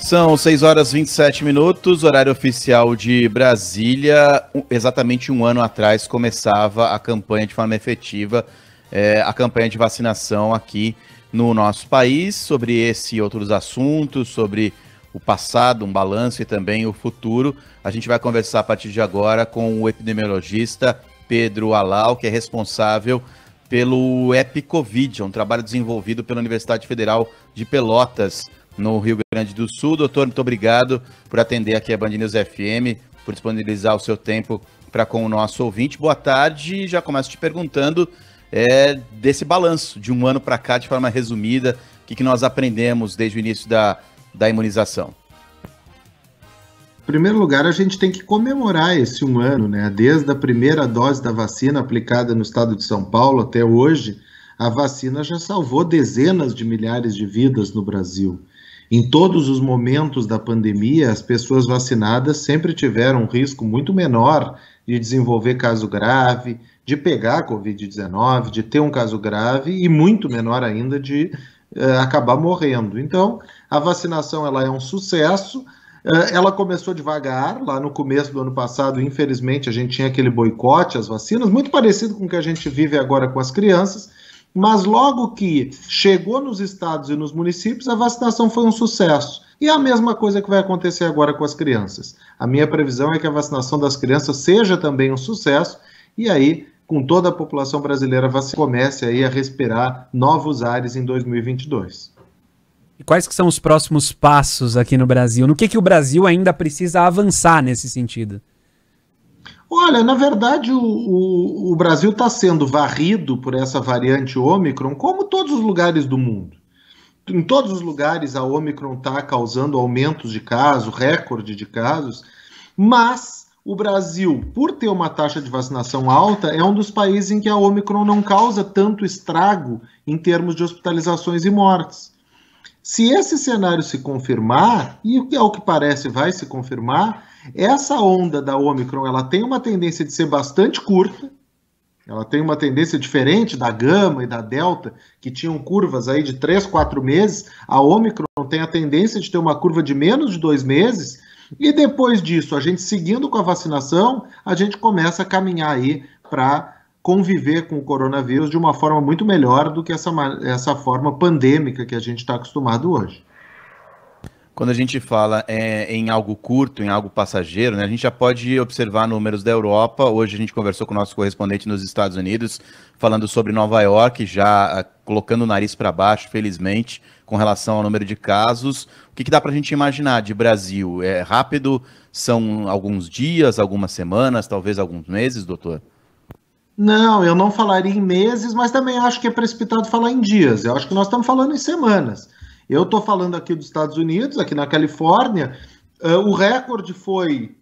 São 6 horas e 27 minutos, horário oficial de Brasília. Exatamente um ano atrás começava a campanha de forma efetiva, a campanha de vacinação aqui no nosso país. Sobre esse e outros assuntos, sobre o passado, um balanço e também o futuro, a gente vai conversar a partir de agora com o epidemiologista Pedro Hallal, que é responsável pelo EpiCovid, um trabalho desenvolvido pela Universidade Federal de Pelotas, no Rio Grande do Sul. Doutor, muito obrigado por atender aqui a Band News FM, por disponibilizar o seu tempo para com o nosso ouvinte. Boa tarde, já começo te perguntando desse balanço de um ano para cá, de forma resumida, o que nós aprendemos desde o início da imunização. Em primeiro lugar, a gente tem que comemorar esse um ano, né? Desde a primeira dose da vacina aplicada no estado de São Paulo até hoje, a vacina já salvou dezenas de milhares de vidas no Brasil. Em todos os momentos da pandemia, as pessoas vacinadas sempre tiveram um risco muito menor de desenvolver caso grave, de pegar Covid-19, de ter um caso grave e muito menor ainda de acabar morrendo. Então, a vacinação ela é um sucesso. Ela começou devagar, lá no começo do ano passado, infelizmente, a gente tinha aquele boicote às vacinas, muito parecido com o que a gente vive agora com as crianças, mas logo que chegou nos estados e nos municípios, a vacinação foi um sucesso. E é a mesma coisa que vai acontecer agora com as crianças. A minha previsão é que a vacinação das crianças seja também um sucesso, e aí, com toda a população brasileira, comece aí a respirar novos ares em 2022. E quais que são os próximos passos aqui no Brasil? No que o Brasil ainda precisa avançar nesse sentido? Olha, na verdade, o Brasil está sendo varrido por essa variante Ômicron, como todos os lugares do mundo. Em todos os lugares, a Ômicron está causando aumentos de casos, recorde de casos, mas o Brasil, por ter uma taxa de vacinação alta, é um dos países em que a Ômicron não causa tanto estrago em termos de hospitalizações e mortes. Se esse cenário se confirmar, e ao que parece vai se confirmar, essa onda da Ômicron ela tem uma tendência de ser bastante curta, ela tem uma tendência diferente da Gama e da Delta, que tinham curvas aí de 3, 4 meses, a Ômicron tem a tendência de ter uma curva de menos de 2 meses, e depois disso, a gente seguindo com a vacinação, a gente começa a caminhar aí para conviver com o coronavírus de uma forma muito melhor do que essa forma pandêmica que a gente está acostumado hoje. Quando a gente fala em algo curto, em algo passageiro, né, a gente já pode observar números da Europa. Hoje a gente conversou com o nosso correspondente nos Estados Unidos, falando sobre Nova York, já colocando o nariz para baixo, felizmente, com relação ao número de casos. O que dá para a gente imaginar de Brasil? É rápido? São alguns dias, algumas semanas, talvez alguns meses, doutor? Não, eu não falaria em meses, mas também acho que é precipitado falar em dias. Eu acho que nós estamos falando em semanas. Eu estou falando aqui dos Estados Unidos, aqui na Califórnia. O recorde foi,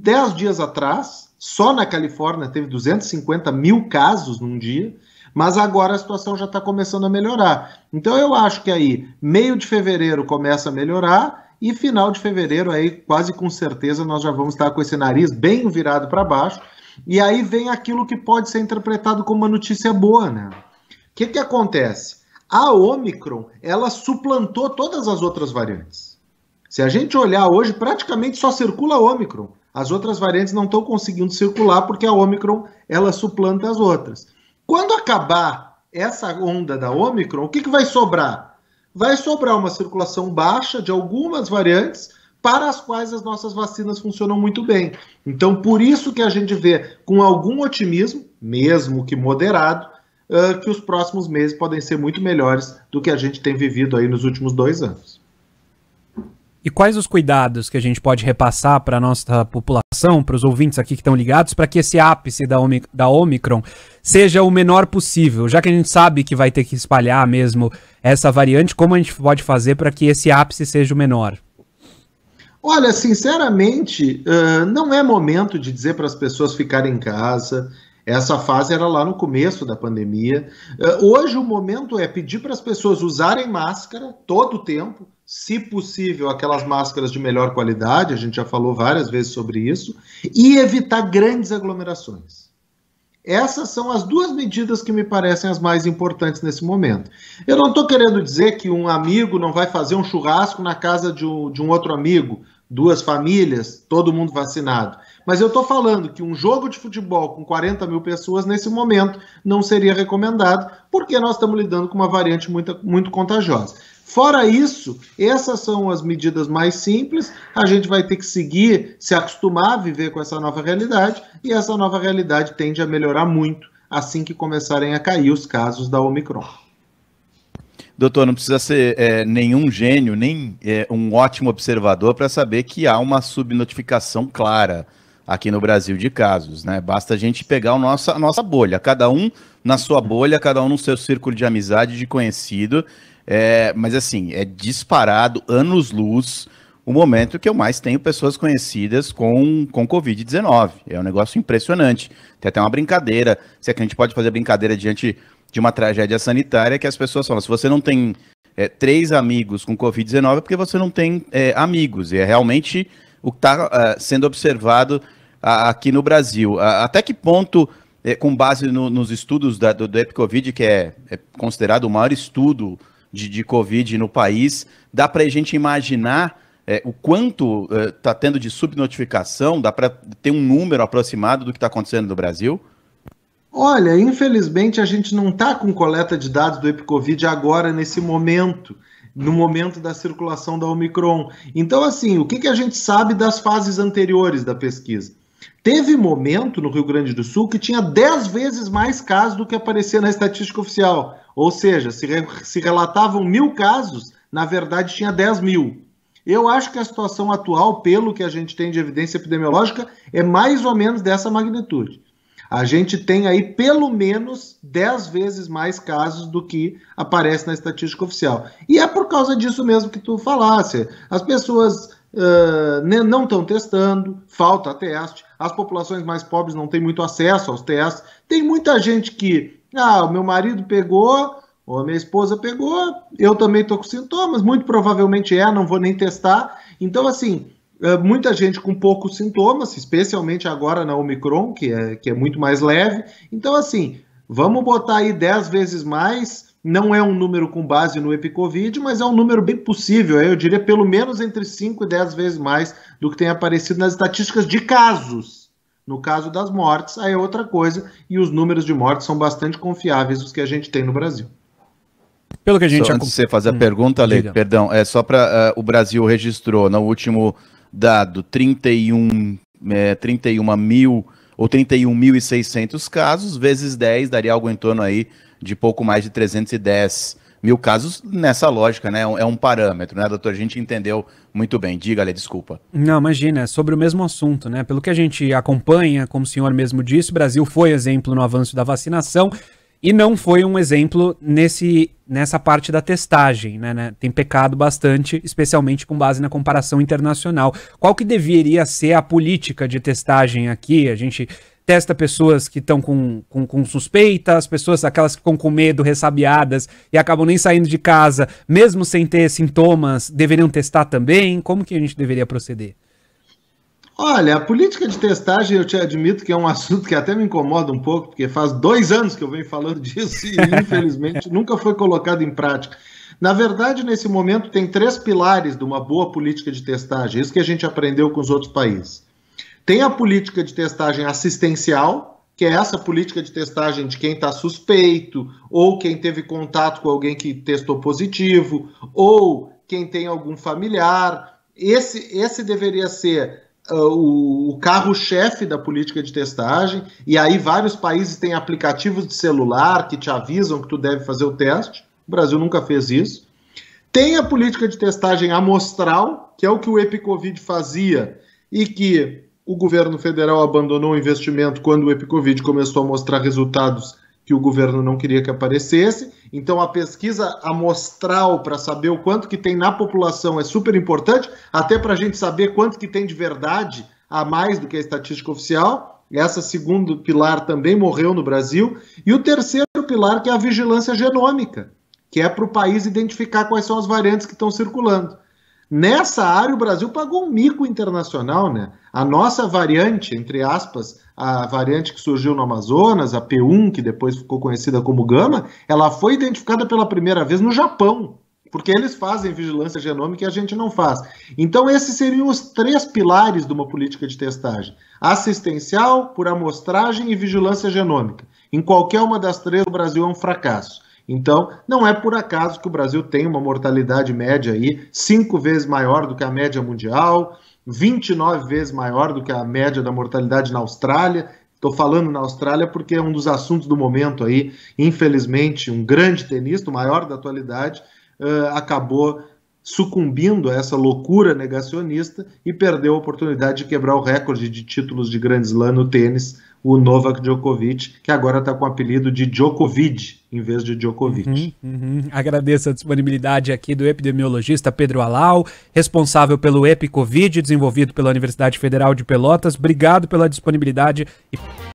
10 dias atrás. Só na Califórnia teve 250 mil casos num dia. Mas agora a situação já está começando a melhorar. Então eu acho que aí, meio de fevereiro começa a melhorar. E final de fevereiro, aí quase com certeza, nós já vamos estar com esse nariz bem virado para baixo. E aí vem aquilo que pode ser interpretado como uma notícia boa, né? O que acontece? A Ômicron, ela suplantou todas as outras variantes. Se a gente olhar hoje, praticamente só circula a Ômicron. As outras variantes não estão conseguindo circular porque a Ômicron, ela suplanta as outras. Quando acabar essa onda da Ômicron, o que vai sobrar? Vai sobrar uma circulação baixa de algumas variantes, para as quais as nossas vacinas funcionam muito bem. Então, por isso que a gente vê com algum otimismo, mesmo que moderado, que os próximos meses podem ser muito melhores do que a gente tem vivido aí nos últimos 2 anos. E quais os cuidados que a gente pode repassar para a nossa população, para os ouvintes aqui que estão ligados, para que esse ápice da Ômicron seja o menor possível? Já que a gente sabe que vai ter que espalhar mesmo essa variante, como a gente pode fazer para que esse ápice seja o menor? Olha, sinceramente, não é momento de dizer para as pessoas ficarem em casa. Essa fase era lá no começo da pandemia. Hoje o momento é pedir para as pessoas usarem máscara todo o tempo, se possível aquelas máscaras de melhor qualidade, a gente já falou várias vezes sobre isso, e evitar grandes aglomerações. Essas são as duas medidas que me parecem as mais importantes nesse momento. Eu não estou querendo dizer que um amigo não vai fazer um churrasco na casa de um outro amigo, duas famílias, todo mundo vacinado. Mas eu estou falando que um jogo de futebol com 40 mil pessoas nesse momento não seria recomendado, porque nós estamos lidando com uma variante muito contagiosa. Fora isso, essas são as medidas mais simples, a gente vai ter que seguir, se acostumar a viver com essa nova realidade, e essa nova realidade tende a melhorar muito assim que começarem a cair os casos da Ômicron. Doutor, não precisa ser nenhum gênio, nem um ótimo observador para saber que há uma subnotificação clara aqui no Brasil de casos, né? Basta a gente pegar a nossa bolha, cada um na sua bolha, cada um no seu círculo de amizade, de conhecido, mas assim, é disparado, anos-luz, o momento que eu mais tenho pessoas conhecidas com Covid-19, é um negócio impressionante, tem até uma brincadeira, se é que a gente pode fazer brincadeira diante de uma tragédia sanitária, que as pessoas falam, se você não tem 3 amigos com Covid-19, é porque você não tem amigos, e é realmente o que está sendo observado aqui no Brasil. Até que ponto, com base nos estudos do EpiCovid, que é considerado o maior estudo de Covid no país, dá para a gente imaginar o quanto está tendo de subnotificação, dá para ter um número aproximado do que está acontecendo no Brasil? Olha, infelizmente a gente não está com coleta de dados do EpiCovid agora, nesse momento, no momento da circulação da Ômicron. Então, assim, o que a gente sabe das fases anteriores da pesquisa? Teve momento no Rio Grande do Sul que tinha 10 vezes mais casos do que aparecia na estatística oficial. Ou seja, se relatavam 1.000 casos, na verdade tinha 10.000. Eu acho que a situação atual, pelo que a gente tem de evidência epidemiológica, é mais ou menos dessa magnitude. A gente tem aí pelo menos 10 vezes mais casos do que aparece na estatística oficial. E é por causa disso mesmo que tu falasse. As pessoas não estão testando, falta teste, as populações mais pobres não têm muito acesso aos testes. Tem muita gente que, o meu marido pegou, ou a minha esposa pegou, eu também estou com sintomas, muito provavelmente não vou nem testar. Então, assim, muita gente com poucos sintomas, especialmente agora na Ômicron, que é muito mais leve. Então, assim, vamos botar aí 10 vezes mais. Não é um número com base no EpiCovid, mas é um número bem possível. Eu diria pelo menos entre 5 e 10 vezes mais do que tem aparecido nas estatísticas de casos. No caso das mortes, aí é outra coisa. E os números de mortes são bastante confiáveis, os que a gente tem no Brasil. Pelo que a gente... Só antes de você fazer a pergunta, Ale, perdão, só para... o Brasil registrou no último dado 31 mil ou 31.600 casos, vezes 10, daria algo em torno aí de pouco mais de 310 mil casos, nessa lógica, né? É um parâmetro, né, doutor? A gente entendeu muito bem. Diga, Ale, desculpa. Não, imagina, é sobre o mesmo assunto, né? Pelo que a gente acompanha, como o senhor mesmo disse, o Brasil foi exemplo no avanço da vacinação e não foi um exemplo nessa parte da testagem, né? Tem pecado bastante, especialmente com base na comparação internacional. Qual que deveria ser a política de testagem aqui? A gente testa pessoas que estão com suspeitas, pessoas aquelas que ficam com medo, ressabiadas e acabam nem saindo de casa, mesmo sem ter sintomas, deveriam testar também? Como que a gente deveria proceder? Olha, a política de testagem, eu te admito que é um assunto que até me incomoda um pouco, porque faz 2 anos que eu venho falando disso e, infelizmente, nunca foi colocado em prática. Na verdade, nesse momento, tem 3 pilares de uma boa política de testagem, isso que a gente aprendeu com os outros países. Tem a política de testagem assistencial, que é essa política de testagem de quem está suspeito, ou quem teve contato com alguém que testou positivo, ou quem tem algum familiar. Esse deveria ser o carro-chefe da política de testagem, e aí vários países têm aplicativos de celular que te avisam que tu deve fazer o teste. O Brasil nunca fez isso. Tem a política de testagem amostral, que é o que o EpiCovid fazia, e que o governo federal abandonou o investimento quando o EpiCovid começou a mostrar resultados que o governo não queria que aparecesse. Então a pesquisa amostral para saber o quanto que tem na população é super importante, até para a gente saber quanto que tem de verdade a mais do que a estatística oficial. Essa segundo pilar também morreu no Brasil. E o terceiro pilar, que é a vigilância genômica, que é para o país identificar quais são as variantes que estão circulando. Nessa área, o Brasil pagou um mico internacional, né? A nossa variante, entre aspas, a variante que surgiu no Amazonas, a P1, que depois ficou conhecida como Gama, ela foi identificada pela primeira vez no Japão, porque eles fazem vigilância genômica e a gente não faz. Então, esses seriam os três pilares de uma política de testagem: assistencial, por amostragem e vigilância genômica. Em qualquer uma das três, o Brasil é um fracasso. Então, não é por acaso que o Brasil tem uma mortalidade média aí 5 vezes maior do que a média mundial, 29 vezes maior do que a média da mortalidade na Austrália. Estou falando na Austrália porque é um dos assuntos do momento aí. Infelizmente, um grande tenista, o maior da atualidade, acabou sucumbindo a essa loucura negacionista e perdeu a oportunidade de quebrar o recorde de títulos de Grand Slam no tênis, o Novak Djokovic, que agora está com o apelido de Djokovid, em vez de Djokovic. Agradeço a disponibilidade aqui do epidemiologista Pedro Hallal, responsável pelo EpiCovid, desenvolvido pela Universidade Federal de Pelotas. Obrigado pela disponibilidade.